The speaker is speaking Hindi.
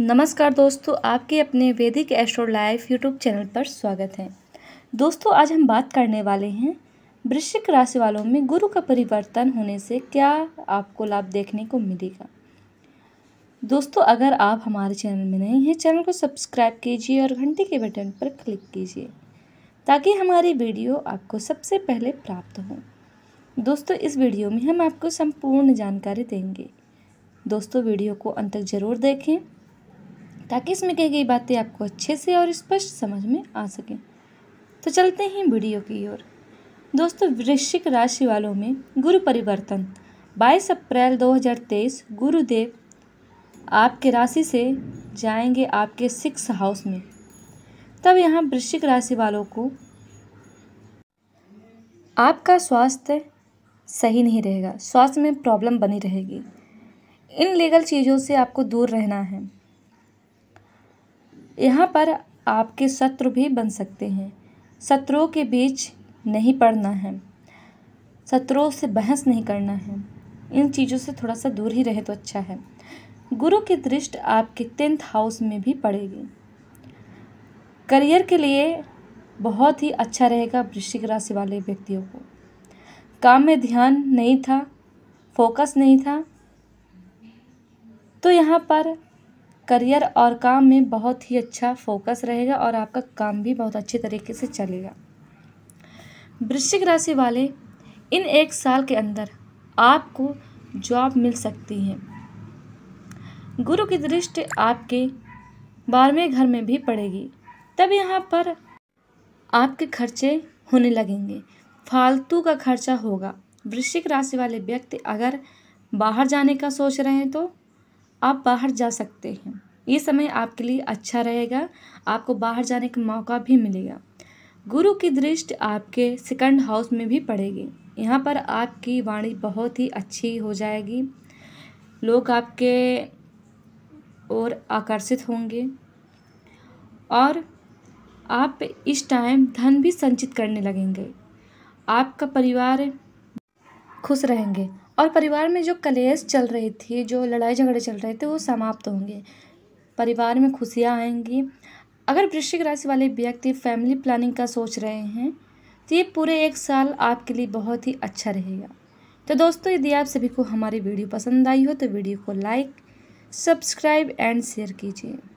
नमस्कार दोस्तों, आपके अपने वैदिक एस्ट्रो लाइफ यूट्यूब चैनल पर स्वागत है। दोस्तों, आज हम बात करने वाले हैं वृश्चिक राशि वालों में गुरु का परिवर्तन होने से क्या आपको लाभ देखने को मिलेगा। दोस्तों, अगर आप हमारे चैनल में नहीं हैं, चैनल को सब्सक्राइब कीजिए और घंटी के बटन पर क्लिक कीजिए ताकि हमारी वीडियो आपको सबसे पहले प्राप्त हो। दोस्तों, इस वीडियो में हम आपको संपूर्ण जानकारी देंगे। दोस्तों, वीडियो को अंत तक ज़रूर देखें ताकि इसमें कही गई बातें आपको अच्छे से और स्पष्ट समझ में आ सकें। तो चलते हैं वीडियो की ओर। दोस्तों, वृश्चिक राशि वालों में गुरु परिवर्तन 22 अप्रैल 2023 गुरुदेव आपके राशि से जाएंगे आपके 6th हाउस में। तब यहाँ वृश्चिक राशि वालों को आपका स्वास्थ्य सही नहीं रहेगा, स्वास्थ्य में प्रॉब्लम बनी रहेगी। इन लीगल चीज़ों से आपको दूर रहना है। यहाँ पर आपके शत्रु भी बन सकते हैं, शत्रुओं के बीच नहीं पड़ना है, शत्रुओं से बहस नहीं करना है। इन चीज़ों से थोड़ा सा दूर ही रहे तो अच्छा है। गुरु की दृष्टि आपके 10th हाउस में भी पड़ेगी। करियर के लिए बहुत ही अच्छा रहेगा वृश्चिक राशि वाले व्यक्तियों को। काम में ध्यान नहीं था, फोकस नहीं था, तो यहाँ पर करियर और काम में बहुत ही अच्छा फोकस रहेगा और आपका काम भी बहुत अच्छे तरीके से चलेगा। वृश्चिक राशि वाले इन 1 साल के अंदर आपको जॉब मिल सकती है। गुरु की दृष्टि आपके 12वें घर में भी पड़ेगी। तब यहाँ पर आपके खर्चे होने लगेंगे, फालतू का खर्चा होगा। वृश्चिक राशि वाले व्यक्ति अगर बाहर जाने का सोच रहे हैं तो आप बाहर जा सकते हैं। ये समय आपके लिए अच्छा रहेगा, आपको बाहर जाने का मौका भी मिलेगा। गुरु की दृष्टि आपके 2nd हाउस में भी पड़ेगी। यहाँ पर आपकी वाणी बहुत ही अच्छी हो जाएगी, लोग आपके ओर आकर्षित होंगे और आप इस टाइम धन भी संचित करने लगेंगे। आपका परिवार खुश रहेंगे और परिवार में जो कलेश चल रही थी, जो लड़ाई झगड़े चल रहे थे, वो समाप्त होंगे। परिवार में खुशियाँ आएंगी। अगर वृश्चिक राशि वाले व्यक्ति फैमिली प्लानिंग का सोच रहे हैं तो ये पूरे 1 साल आपके लिए बहुत ही अच्छा रहेगा। तो दोस्तों, यदि आप सभी को हमारी वीडियो पसंद आई हो तो वीडियो को लाइक, सब्सक्राइब एंड शेयर कीजिए।